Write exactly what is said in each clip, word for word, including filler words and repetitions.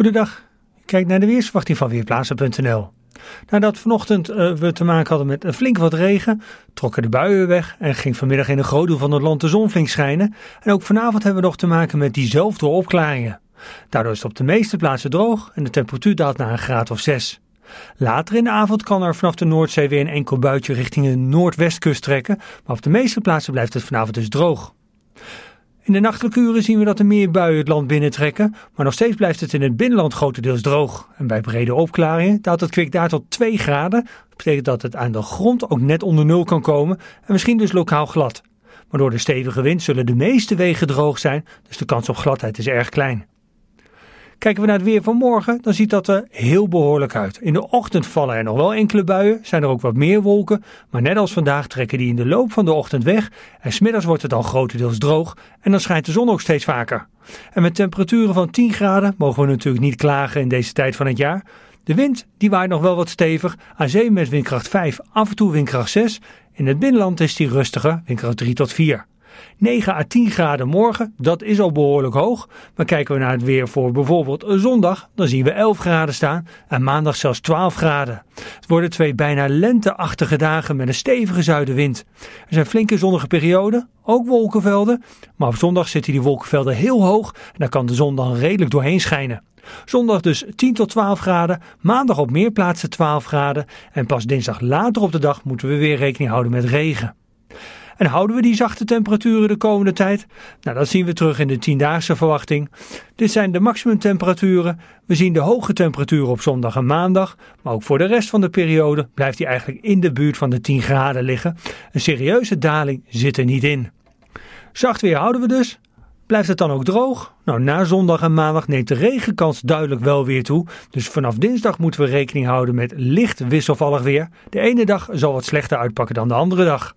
Goedendag, ik kijk naar de weersverwachting van Weerplaza punt n l. Nadat vanochtend uh, we te maken hadden met uh, flink wat regen, trokken de buien weg en ging vanmiddag in een groot deel van het land de zon flink schijnen. En ook vanavond hebben we nog te maken met diezelfde opklaringen. Daardoor is het op de meeste plaatsen droog en de temperatuur daalt naar een graad of zes. Later in de avond kan er vanaf de Noordzee weer een enkel buitje richting de noordwestkust trekken, maar op de meeste plaatsen blijft het vanavond dus droog. In de nachtelijke uren zien we dat er meer buien het land binnentrekken, maar nog steeds blijft het in het binnenland grotendeels droog. En bij brede opklaringen daalt het kwik daar tot twee graden. Dat betekent dat het aan de grond ook net onder nul kan komen en misschien dus lokaal glad. Maar door de stevige wind zullen de meeste wegen droog zijn, dus de kans op gladheid is erg klein. Kijken we naar het weer van morgen, dan ziet dat er heel behoorlijk uit. In de ochtend vallen er nog wel enkele buien, zijn er ook wat meer wolken. Maar net als vandaag trekken die in de loop van de ochtend weg. En 's middags wordt het dan grotendeels droog en dan schijnt de zon ook steeds vaker. En met temperaturen van tien graden mogen we natuurlijk niet klagen in deze tijd van het jaar. De wind die waait nog wel wat stevig, aan zee met windkracht vijf, af en toe windkracht zes. In het binnenland is die rustiger, windkracht drie tot vier. negen à tien graden morgen, dat is al behoorlijk hoog. Maar kijken we naar het weer voor bijvoorbeeld zondag, dan zien we elf graden staan en maandag zelfs twaalf graden. Het worden twee bijna lenteachtige dagen met een stevige zuidenwind. Er zijn flinke zonnige perioden, ook wolkenvelden. Maar op zondag zitten die wolkenvelden heel hoog en daar kan de zon dan redelijk doorheen schijnen. Zondag dus tien tot twaalf graden, maandag op meer plaatsen twaalf graden en pas dinsdag later op de dag moeten we weer rekening houden met regen. En houden we die zachte temperaturen de komende tijd? Nou, dat zien we terug in de tiendaagse verwachting. Dit zijn de maximumtemperaturen. We zien de hoge temperaturen op zondag en maandag. Maar ook voor de rest van de periode blijft die eigenlijk in de buurt van de tien graden liggen. Een serieuze daling zit er niet in. Zacht weer houden we dus. Blijft het dan ook droog? Nou, na zondag en maandag neemt de regenkans duidelijk wel weer toe. Dus vanaf dinsdag moeten we rekening houden met licht wisselvallig weer. De ene dag zal wat slechter uitpakken dan de andere dag.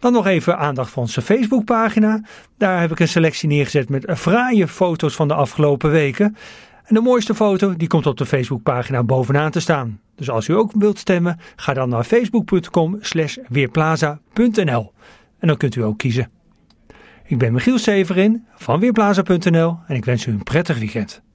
Dan nog even aandacht voor onze Facebookpagina. Daar heb ik een selectie neergezet met fraaie foto's van de afgelopen weken. En de mooiste foto die komt op de Facebookpagina bovenaan te staan. Dus als u ook wilt stemmen, ga dan naar facebook punt com slash weerplaza punt n l. En dan kunt u ook kiezen. Ik ben Michiel Severin van weerplaza punt n l en ik wens u een prettig weekend.